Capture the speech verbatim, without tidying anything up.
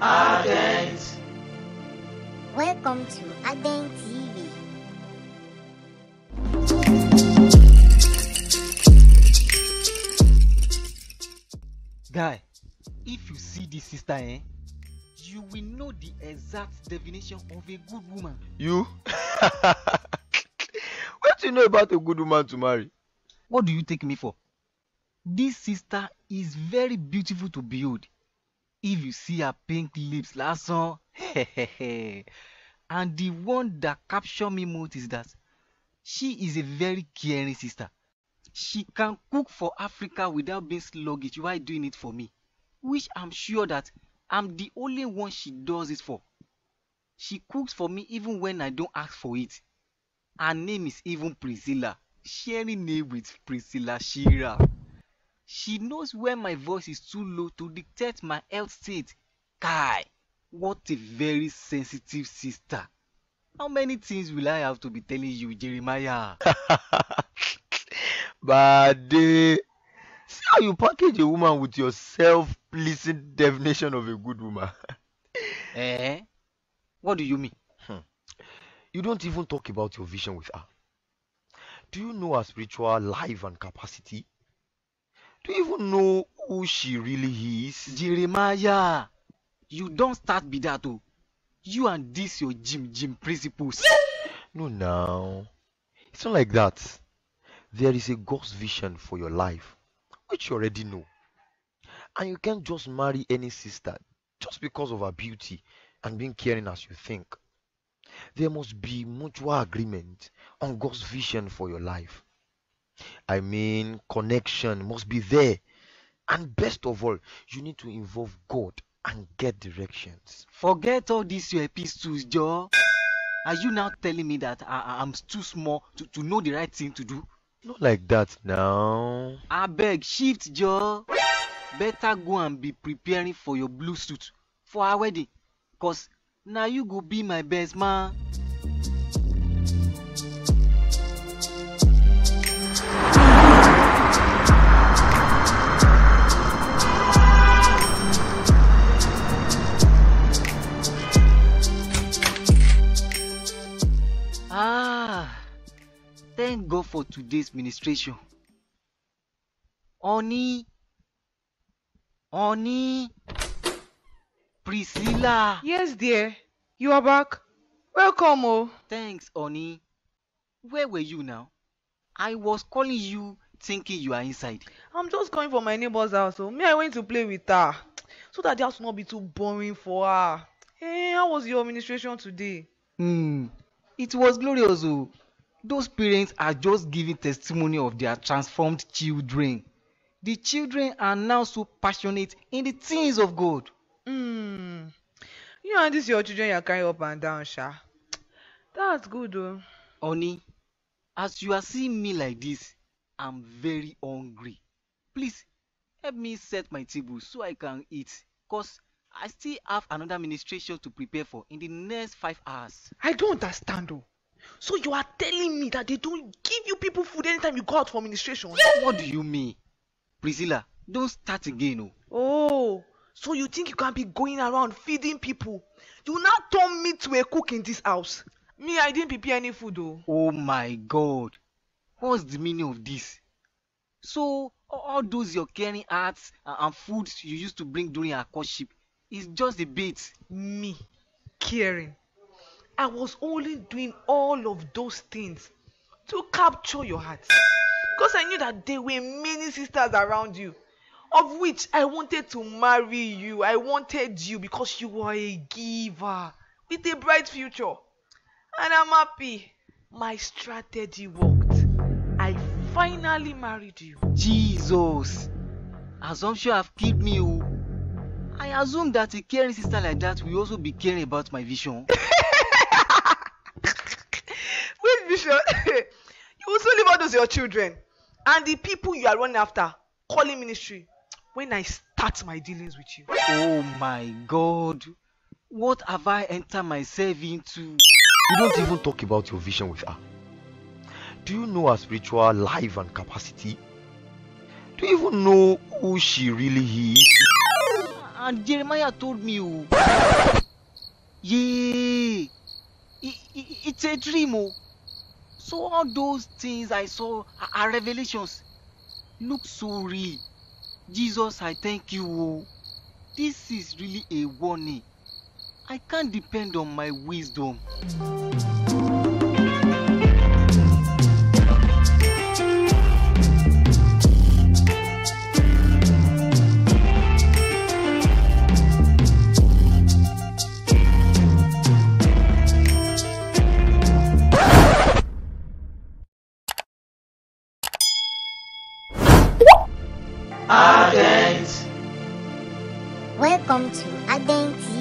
Ardent. Welcome to Ardent T V. Guy, if you see this sister, eh, you will know the exact definition of a good woman. You? What do you know about a good woman to marry? What do you take me for? This sister is very beautiful to behold. If you see her pink lips last song, and the one that captured me most is that she is a very caring sister. She can cook for Africa without being sluggish while doing it for me, which I'm sure that I'm the only one she does it for. She cooks for me even when I don't ask for it. Her name is even Priscilla, sharing name with Priscilla Shira. She knows when my voice is too low to dictate my health state. Kai, what a very sensitive sister. How many things will I have to be telling you, Jeremiah? But uh, see how you package a woman with your self-pleasing definition of a good woman. Eh? What do you mean? Hmm. You don't even talk about your vision with her. Do you know her spiritual life and capacity? Do you even know who she really is? Jeremiah, you don't start with that. Oh. You and this your gym gym principles. No, now. It's not like that. There is a God's vision for your life, which you already know. And you can't just marry any sister just because of her beauty and being caring as you think. There must be mutual agreement on God's vision for your life. I mean, connection must be there, and best of all, you need to involve God and get directions. Forget all these your epistles, Joe. Are you now telling me that I, I'm too small to, to know the right thing to do? Not like that now. I beg, shift, Joe. Better go and be preparing for your blue suit for our wedding, cause now you go be my best man. Thank God for today's ministration. Oni, Oni, Priscilla. Yes, dear. You are back. Welcome, oh. Thanks, Oni. Where were you now? I was calling you, thinking you are inside. I'm just going for my neighbor's house. So me, I went to play with her, so that the house will not be too boring for her. Hey, how was your ministration today? Hmm. It was glorious, oh. Those parents are just giving testimony of their transformed children. The children are now so passionate in the things of God. Mm. You and this your children you are carrying up and down, Sha. That's good, though. Oni, as you are seeing me like this, I'm very hungry. Please, help me set my table so I can eat, because I still have another ministration to prepare for in the next five hours. I don't understand, though. So you are telling me that they don't give you people food anytime you go out for ministration? What do you mean? Priscilla, don't start again. Oh, oh so you think you can be going around feeding people? You now turn me to a cook in this house. Me, I didn't prepare any food though. Oh my God. What's the meaning of this? So all those your caring arts and foods you used to bring during our courtship is just a bait. Me, caring. I was only doing all of those things to capture your heart, because I knew that there were many sisters around you, of which I wanted to marry you. I wanted you because you were a giver with a bright future. And I'm happy. My strategy worked. I finally married you. Jesus. Assumption have killed me. I assume that a caring sister like that will also be caring about my vision. You also leave out those your children and the people you are running after calling ministry when I start my dealings with you. Oh my God, what have I entered myself into? You don't even talk about your vision with her. Do you know her spiritual life and capacity? Do you even know who she really is? and Jeremiah told me. Oh. Yeah, it, it, it's a dream. Oh. So all those things I saw are revelations. Look so real. Jesus, I thank you. Oh. This is really a warning. I can't depend on my wisdom. Ardent. Welcome to Ardent T V.